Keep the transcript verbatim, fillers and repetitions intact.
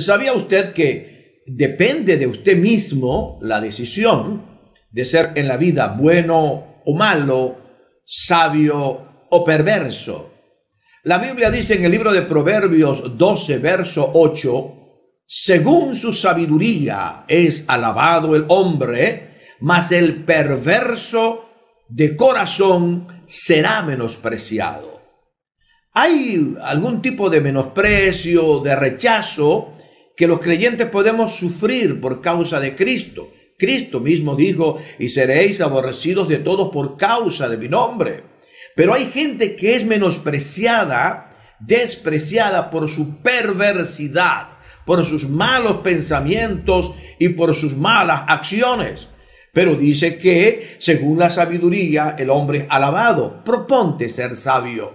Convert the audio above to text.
¿Sabía usted que depende de usted mismo la decisión de ser en la vida bueno o malo, sabio o perverso? La Biblia dice en el libro de Proverbios doce, verso ocho, según su sabiduría es alabado el hombre, mas el perverso de corazón será menospreciado. ¿Hay algún tipo de menosprecio, de rechazo que los creyentes podemos sufrir por causa de Cristo? Cristo mismo dijo, y seréis aborrecidos de todos por causa de mi nombre. Pero hay gente que es menospreciada, despreciada por su perversidad, por sus malos pensamientos y por sus malas acciones. Pero dice que, según la sabiduría, el hombre es alabado. Proponte ser sabio.